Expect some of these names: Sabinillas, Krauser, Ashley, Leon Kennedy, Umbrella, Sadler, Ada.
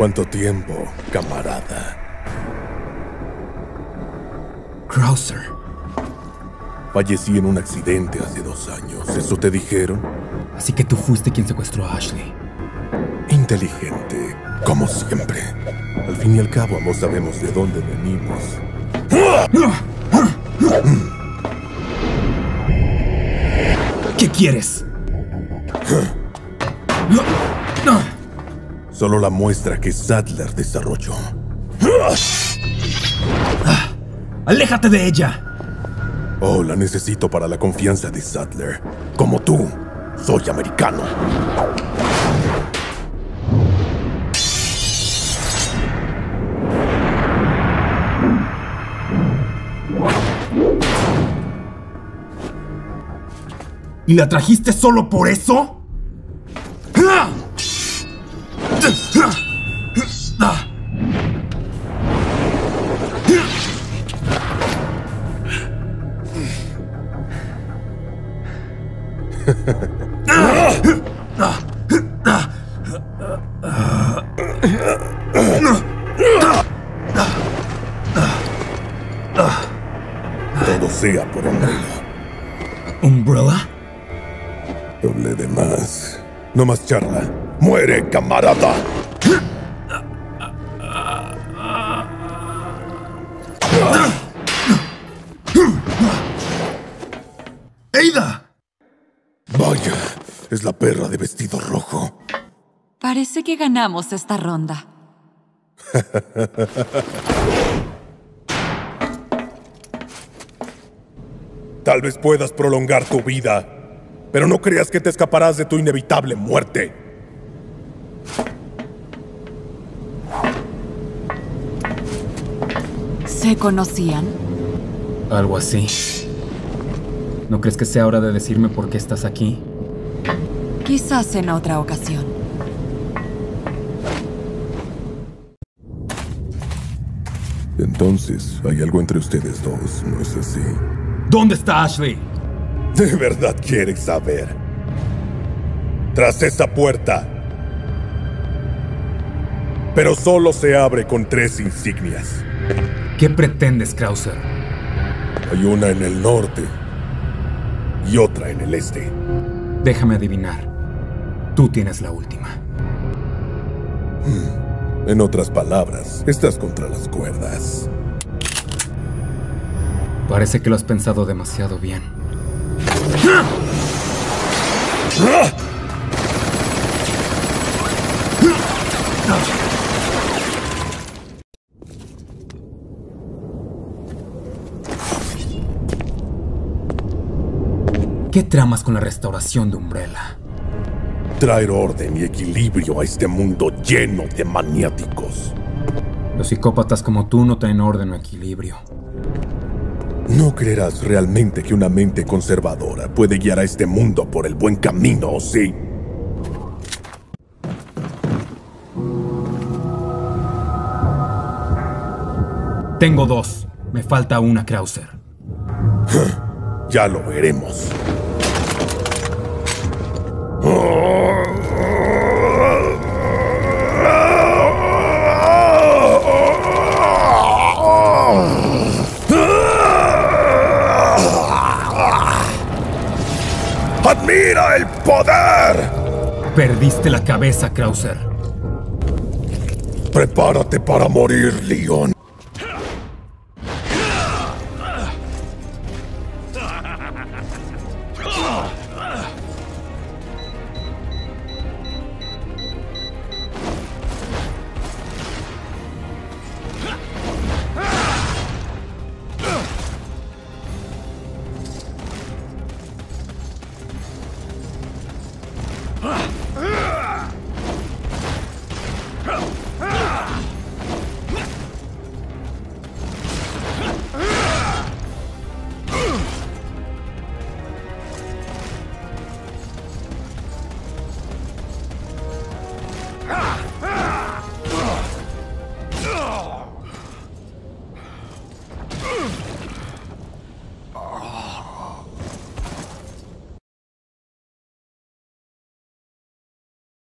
¿Cuánto tiempo, camarada? Krauser. Fallecí en un accidente hace 2 años. ¿Eso te dijeron? Así que tú fuiste quien secuestró a Ashley. Inteligente, como siempre. Al fin y al cabo, ambos sabemos de dónde venimos. ¿Qué quieres? Solo la muestra que Sadler desarrolló. ¡Aléjate de ella! Oh, la necesito para la confianza de Sadler. Como tú, soy americano. ¿Y la trajiste solo por eso? Todo sea por Umbrella. ¿Umbrella? Hablé de más. No más charla. ¡Muere, camarada! ¡Ada! Vaya, es la perra de vestido rojo. Parece que ganamos esta ronda. Tal vez puedas prolongar tu vida. Pero no creas que te escaparás de tu inevitable muerte. ¿Se conocían? Algo así. ¿No crees que sea hora de decirme por qué estás aquí? Quizás en otra ocasión. Entonces, hay algo entre ustedes dos, ¿no es así? ¿Dónde está Ashley? ¿De verdad quieres saber? Tras esa puerta. Pero solo se abre con 3 insignias. ¿Qué pretendes, Krauser? Hay una en el norte y otra en el este. Déjame adivinar. Tú tienes la última. En otras palabras, estás contra las cuerdas. Parece que lo has pensado demasiado bien. ¿Qué tramas con la restauración de Umbrella? Traer orden y equilibrio a este mundo lleno de maniáticos. Los psicópatas como tú no traen orden o equilibrio. ¿No creerás realmente que una mente conservadora puede guiar a este mundo por el buen camino, o sí? Tengo 2. Me falta una, Krauser. Ya lo veremos. ¡Admira el poder! Perdiste la cabeza, Krauser. Prepárate para morir, Leon.